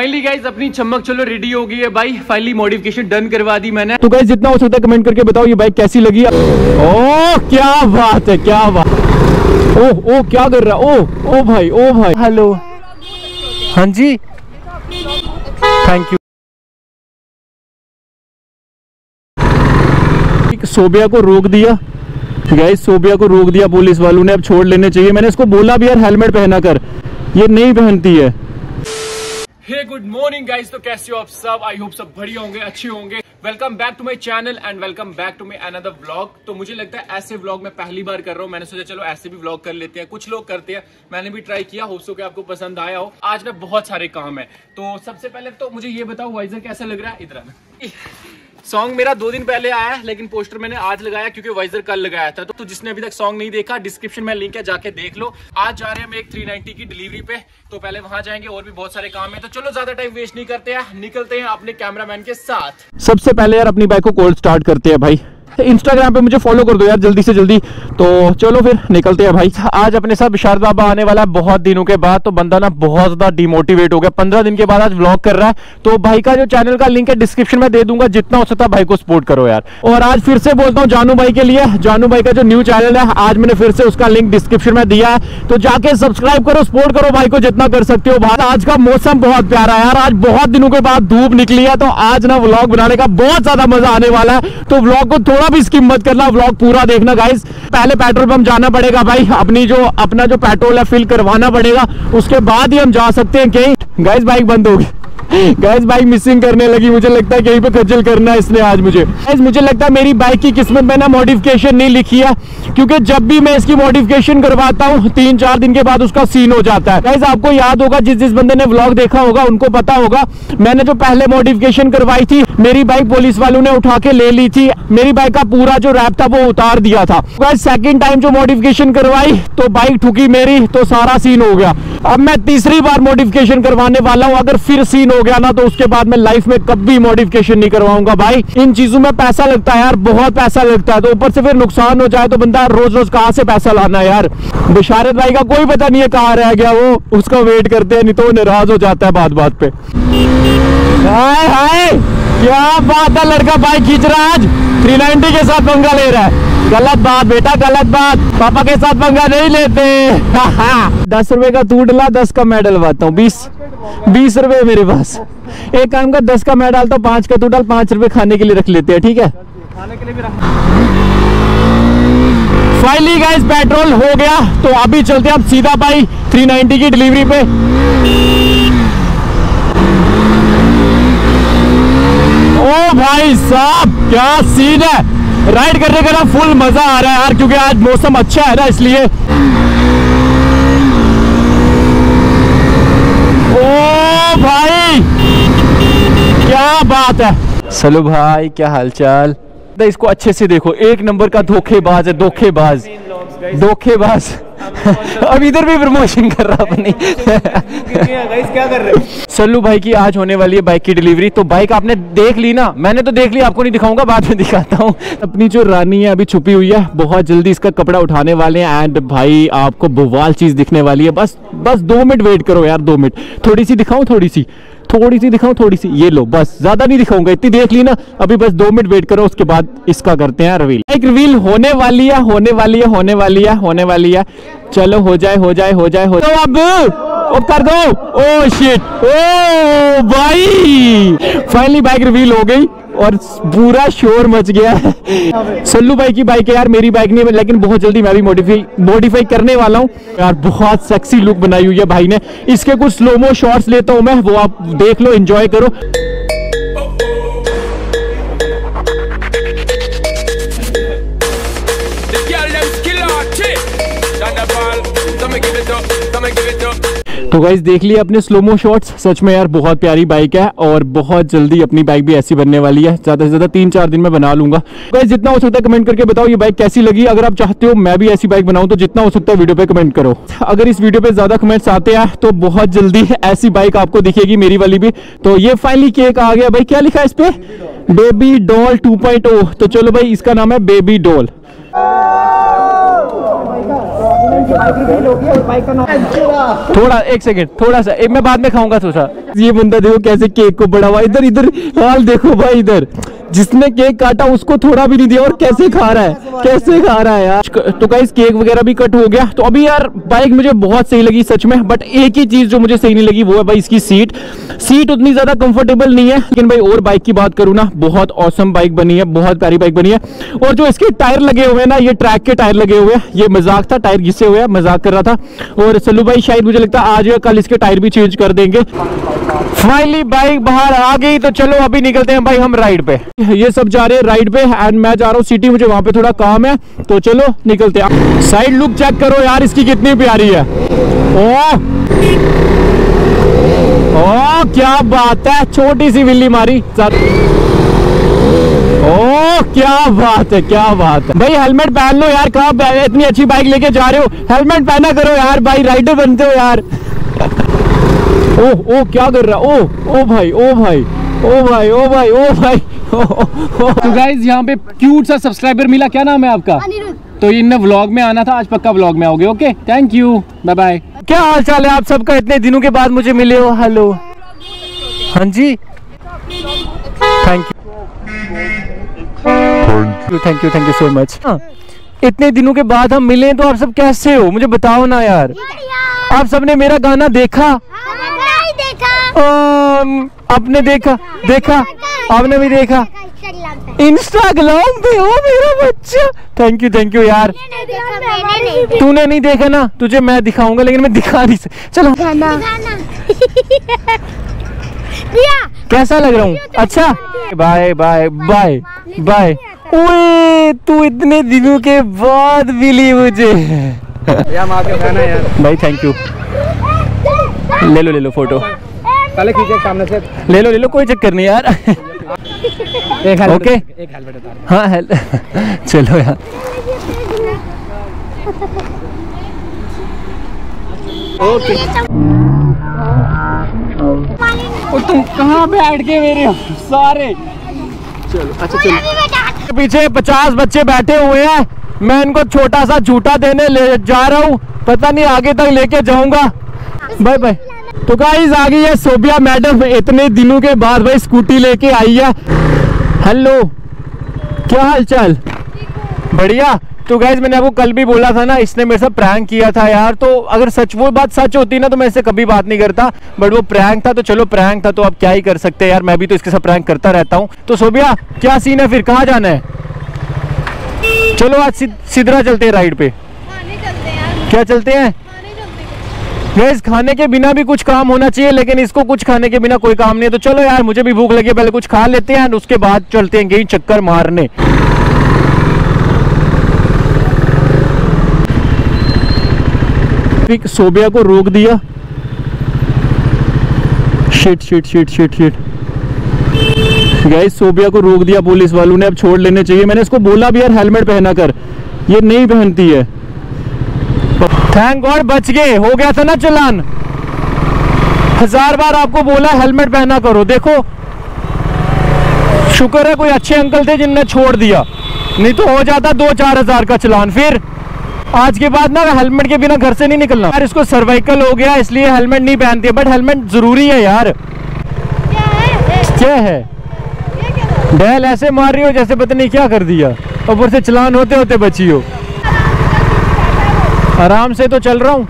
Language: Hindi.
फाइनली गाइज अपनी चमक चलो रेडी हो गई है भाई। फाइनली मॉडिफिकेशन डन करवा दी मैंने। तो गाइज जितना हो सकता है कमेंट करके बताओ ये बाइक कैसी लगी। ओ क्या बात है, क्या बात। ओ क्या कर रहा। ओ भाई, ओ भाई, हेलो, हाँ जी, थैंक यू। सोबिया को रोक दिया गाइज, सोबिया को रोक दिया पुलिस वालों ने। अब छोड़ लेने चाहिए। मैंने इसको बोला भी यार हेलमेट पहना कर, ये नहीं पहनती है। गुड मॉर्निंग गाइज, तो कैसे हो आप सब? आई होप सब बढ़िया होंगे, अच्छे होंगे। Welcome back to my channel and welcome back to my another vlog. तो मुझे लगता है ऐसे व्लॉग मैं पहली बार कर रहा हूँ। मैंने सोचा चलो ऐसे भी व्लॉग कर लेते हैं, कुछ लोग करते हैं, मैंने भी ट्राई किया। होप सो कि आपको पसंद आया हो। आज में बहुत सारे काम है। तो सबसे पहले तो मुझे ये बताओ वाइजर कैसा लग रहा है। इधर सॉन्ग मेरा 2 दिन पहले आया है, लेकिन पोस्टर मैंने आज लगाया क्योंकि वाइजर कल लगाया था। तो जिसने अभी तक सॉन्ग नहीं देखा, डिस्क्रिप्शन में लिंक है, जाके देख लो। आज जा रहे हैं हम एक 390 की डिलीवरी पे, तो पहले वहां जाएंगे, और भी बहुत सारे काम है। तो चलो ज्यादा टाइम वेस्ट नहीं करते हैं, निकलते हैं अपने कैमरामैन के साथ। सबसे पहले यार अपनी बाइक को कोल्ड स्टार्ट करते हैं भाई। इंस्टाग्राम पे मुझे फॉलो कर दो यार जल्दी से जल्दी। तो चलो फिर निकलते हैं भाई। आज अपने साथ बशारत बाबा आने वाला है बहुत दिनों के बाद। तो बंदा ना बहुत ज्यादा डिमोटिवेट हो गया, 15 दिन के बाद आज व्लॉग कर रहा है। तो भाई का जो चैनल का लिंक है डिस्क्रिप्शन में दे दूंगा, जितना हो सकता है भाई को सपोर्ट करो यार। और आज फिर से बोलता हूँ जानू भाई के लिए, जानू भाई का जो न्यू चैनल है, आज मैंने फिर से उसका लिंक डिस्क्रिप्शन में दिया है। तो जाके सब्सक्राइब करो, सपोर्ट करो भाई को जितना कर सकते हो। भाई आज का मौसम बहुत प्यारा है यार, आज बहुत दिनों के बाद धूप निकली है। तो आज ना व्लॉग बनाने का बहुत ज्यादा मजा आने वाला है। तो व्लॉग को थोड़ा भी स्किप मत करना, व्लॉग पूरा देखना गाइस। पहले पेट्रोल पंप जाना पड़ेगा भाई, अपना जो पेट्रोल है फिल करवाना पड़ेगा, उसके बाद ही हम जा सकते हैं कहीं। गाइस बाइक बंद हो गई, गाइस बाइक मिसिंग करने लगी। मुझे लगता है कहीं पे खज्जल करना है इसने आज मुझे। गाइस मुझे लगता है मेरी बाइक की किस्मत में ना मॉडिफिकेशन नहीं लिखी है, क्योंकि जब भी मैं इसकी मॉडिफिकेशन करवाता हूँ 3-4 दिन के बाद उसका सीन हो जाता है। गाइस आपको याद होगा, जिस बंदे ने व्लॉग देखा होगा उनको पता होगा, मैंने जो पहले मॉडिफिकेशन करवाई थी मेरी बाइक पुलिस वालों ने उठा के ले ली थी। मेरी बाइक का पूरा जो रैप था वो उतार दिया था। गाइस सेकंड टाइम जो मॉडिफिकेशन करवाई तो बाइक ठुकी मेरी, तो सारा सीन हो गया। अब मैं तीसरी बार मॉडिफिकेशन करवाने वाला हूँ। अगर फिर सीन हो गया ना तो उसके बाद मैं लाइफ में कभी मॉडिफिकेशन नहीं करवाऊंगा भाई। इन चीजों में पैसा लगता है यार, बहुत पैसा लगता है। तो ऊपर से फिर नुकसान हो जाए तो बंदा रोज कहाँ से पैसा लाना है यार। बशारत भाई का कोई पता नहीं है कहाँ रह गया, वो उसका वेट करते हैं, नहीं तो नाराज हो जाता है बात-बात पे। हाय हाय क्या बात है, लड़का बाइक खींच रहा है आज, 390 के साथ पंगा ले रहा है। गलत बात बेटा, गलत बात, पापा के साथ पंगा नहीं लेते। 10 रुपए का तू डला, 10 का मैं डलवाता हूँ, 20 रुपए मेरे पास। एक काम कर, 10 का मैं डालता हूँ, 5 का तू डाल, 5 रुपए खाने के लिए रख लेते हैं, ठीक है? खाने के लिए भी रख। फाइनली गाइस पेट्रोल हो गया, तो अभी चलते हैं आप सीधा भाई 390 की डिलीवरी पे। ओ भाई साहब क्या सीन है, राइड करने का ना फुल मजा आ रहा है यार, क्योंकि आज मौसम अच्छा है ना इसलिए। ओ भाई क्या बात है। सल्लू भाई क्या हालचाल। इसको अच्छे से देखो, एक नंबर का धोखेबाज है, धोखेबाज, धोखेबाज। अब इधर भी प्रमोशन कर रहा अपनी। क्या कर रहे हो? सल्लू भाई की आज होने वाली है बाइक की डिलीवरी। तो बाइक आपने देख ली ना? मैंने तो देख ली, आपको नहीं दिखाऊंगा, बाद में दिखाता हूँ। अपनी जो रानी है अभी छुपी हुई है, बहुत जल्दी इसका कपड़ा उठाने वाले हैं एंड भाई आपको बवाल चीज दिखने वाली है। बस 2 मिनट वेट करो यार, 2 मिनट। थोड़ी सी दिखाऊं, थोड़ी सी दिखाऊं, थोड़ी सी, ये लो, बस ज्यादा नहीं दिखाऊंगा, इतनी देख ली ना। अभी बस 2 मिनट वेट करो, उसके बाद इसका करते हैं रिवील। एक रिवील होने वाली है, होने वाली है, होने वाली है, होने वाली है। चलो हो जाए, हो जाए, हो जाए, हो जाए। तो अब कर दो। ओ शिट, ओ भाई फाइनली बाइक रिवील हो गई और पूरा शोर मच गया है। सल्लू भाई की बाइक है यार, मेरी बाइक नहीं है, लेकिन बहुत जल्दी मैं भी मॉडिफाई करने वाला हूँ यार। बहुत सेक्सी लुक बनाई हुई है भाई ने। इसके कुछ स्लोमो शॉट्स लेता हूँ मैं, वो आप देख लो, एंजॉय करो। तो गाइस देख लिया अपने स्लोमो शॉट्स। सच में यार बहुत प्यारी बाइक है और बहुत जल्दी अपनी बाइक भी ऐसी बनने वाली है। ज़्यादा से ज़्यादा 3-4 दिन में बना लूँगा। गाइस जितना हो सकता है कमेंट करके बताओ ये बाइक कैसी लगी। अगर आप चाहते हो मैं भी ऐसी बाइक बनाऊँ तो जितना हो सकता है वीडियो पे कमेंट करो। अगर इस वीडियो पर ज़्यादा कमेंट्स आते हैं तो बहुत जल्दी ऐसी बाइक आपको दिखेगी, मेरी वाली भी। तो ये फाइनली केक आ गया भाई, क्या लिखा है इस पर? Baby doll 2.0। तो चलो भाई इसका नाम है बेबी डॉल। थोड़ा एक सेकेंड, थोड़ा सा मैं बाद में खाऊंगा। सोचा ये बंदा देखो कैसे केक को बढ़ा हुआ, इधर इधर हाल देखो भाई, इधर जिसने केक काटा उसको थोड़ा भी नहीं दिया और कैसे खा रहा है, कैसे खा रहा है यार। तो गाइस केक वगैरह भी कट हो गया। तो अभी यार बाइक मुझे बहुत सही लगी सच में, बट एक ही चीज जो मुझे सही नहीं लगी वो है भाई इसकी सीट। सीट उतनी ज्यादा कंफर्टेबल नहीं है, लेकिन भाई और बाइक की बात करूँ ना, बहुत औसम बाइक बनी है, बहुत प्यारी बाइक बनी है। और जो इसके टायर लगे हुए हैं ना, ये ट्रैक के टायर लगे हुए हैं। ये मजाक था, टायर घिसे हुए हैं, मजाक कर रहा था। और सल्लू भाई शायद मुझे लगता है आज या कल इसके टायर भी चेंज कर देंगे। फाइनली बाइक बाहर आ गई, तो चलो अभी निकलते हैं भाई हम राइड पे। ये सब जा रहे हैं राइड पे एंड मैं जा रहा हूँ सिटी, मुझे वहां पे थोड़ा काम है, तो चलो निकलते हैं। साइड लुक चेक करो यार इसकी कितनी प्यारी है। ओ ओ क्या बात है, छोटी सी बिल्ली मारी। ओ क्या बात है, क्या बात है भाई। हेलमेट पहन लो यार, कहाँ इतनी अच्छी बाइक लेके जा रहे हो, हेलमेट पहना करो यार भाई, राइडर बनते हो यार। ओह ओ क्या कर रहा, ओ ओ भाई, ओ भाई, ओ भाई, ओ भाई, ओ भाई। तो गाइज यहाँ पे क्यूट सा सब्सक्राइबर मिला, क्या नाम है आपका? तो इनने व्लॉग में आना था, आज पक्का व्लॉग में आओगे। Okay thank you, bye bye. क्या हाल चाल है आप सबका, इतने दिनों के बाद मुझे मिले हो। हेलो हाँ जी, thank you thank you thank you so much. इतने दिनों के बाद हम मिले तो आप सब कैसे हो मुझे बताओ ना यार। आप सबने मेरा गाना देखा? आपने देखा? देखा, आपने भी देखा? इंस्टाग्राम पे हो मेरा बच्चा। थैंक यू यार। तूने नहीं देखा ना, तुझे मैं दिखाऊंगा, लेकिन मैं दिखा नहीं सकता। चलो कैसा लग रहा हूँ? अच्छा बाय बाय बाय बाय। ओए तू इतने दिनों के बाद मिली मुझे यार। भाई थैंक यू, ले लो फोटो, पहले खींचे सामने से, ले लो कोई चक्कर नहीं यार। एक हेलमेट, ओके एक हेलमेट उतार, हाँ हेलमेट। चलो यार ओके। और तुम कहाँ पे अटके के मेरे सारे? चलो अच्छा चलो, पीछे 50 बच्चे बैठे हुए हैं, मैं इनको छोटा सा झूठा देने ले जा रहा हूँ, पता नहीं आगे तक लेके जाऊंगा। Bye bye. तो गाइस आ गई है सोबिया मैडम, इतने दिनों के बाद भाई स्कूटी लेके आई है। हेलो क्या हाल चाल? बढ़िया। तो गाइस मैंने आपको कल भी बोला था ना, इसने मेरे साथ प्रैंक किया था यार, तो अगर सच वो बात सच होती ना तो मैं इससे कभी बात नहीं करता, बट वो प्रैंक था, तो चलो प्रैंक था तो आप क्या ही कर सकते हैं यार, मैं भी तो इसके साथ प्रैंक करता रहता हूँ। तो सोबिया क्या सीन है फिर, कहाँ जाना है? चलो आज सिधरा चलते हैं राइड पे। क्या चलते हैं? गैस खाने के बिना भी कुछ काम होना चाहिए, लेकिन इसको कुछ खाने के बिना कोई काम नहीं है। तो चलो यार मुझे भी भूख लगी, पहले कुछ खा लेते हैं, उसके बाद चलते हैं कहीं चक्कर मारने। सोबिया को रोक दिया। Shit shit shit shit shit. Guys Sobia को रोक दिया पुलिस वालों ने, अब छोड़ लेने चाहिए। मैंने इसको बोला भी यार हेलमेट पहना कर, ये नहीं पहनती है। थैंक गॉड बच गए, हो गया था ना चलान। 1000 बार आपको बोला हेलमेट पहना करो, देखो शुक्र है कोई अच्छे अंकल थे जिनने छोड़ दिया, नहीं तो हो जाता 2-4 हज़ार का चलान। फिर आज के बाद ना हेलमेट के बिना घर से नहीं निकलना यार। इसको सर्वाइकल हो गया इसलिए हेलमेट नहीं पहनती है, बट हेलमेट जरूरी है यार। क्या है बैल ऐसे मार रही हो जैसे पता नहीं क्या कर दिया, ऊपर से चलान होते होते बची हो। आराम से तो चल रहा हूँ।